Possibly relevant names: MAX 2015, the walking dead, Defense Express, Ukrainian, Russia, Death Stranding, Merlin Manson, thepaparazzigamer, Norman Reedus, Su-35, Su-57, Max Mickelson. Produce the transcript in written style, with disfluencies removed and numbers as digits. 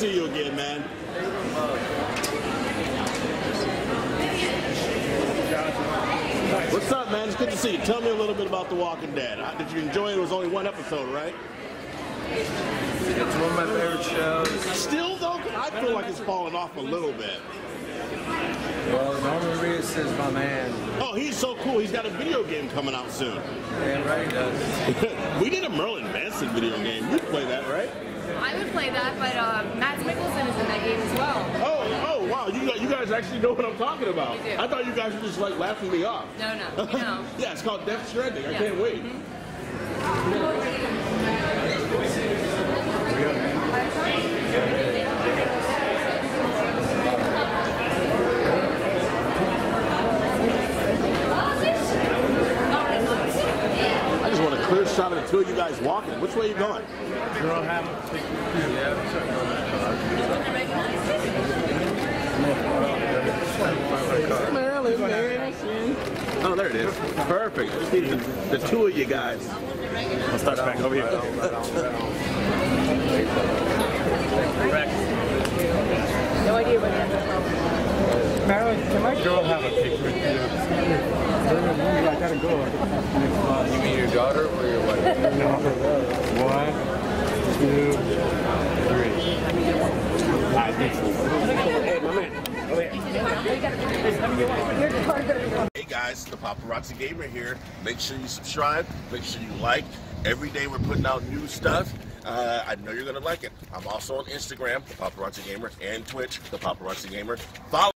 see you again, man. What's up, man? It's good to see you. Tell me a little bit about The Walking Dead. Did you enjoy it? It was only one episode, right? It's one of my favorite shows. Still, though, I feel like it's falling off a little bit. Well, Norman Reedus is my man. Oh, he's so cool. He's got a video game coming out soon. Damn right he does. We did a Merlin Manson video game. You'd play that, right? I would play that, but Max Mickelson is in that game as well. Oh, wow. You guys actually know what I'm talking about. We do. I thought you guys were just, like, laughing me off. No, we know. Yeah, it's called Death Stranding. Yeah. I can't wait. Shot of the two of you guys walking. Which way are you going? Oh, there it is. Perfect. The two of you guys. I'll start back over here. No idea what happened. Marilyn, can my girl have a picture with you? I gotta go. You mean your daughter or your wife? No. 1, 2, 3. I think so. Hey guys, the Paparazzi Gamer here. Make sure you subscribe. Make sure you like. Every day we're putting out new stuff. I know you're gonna like it. I'm also on Instagram, the Paparazzi Gamer, and Twitch, the Paparazzi Gamer. Follow.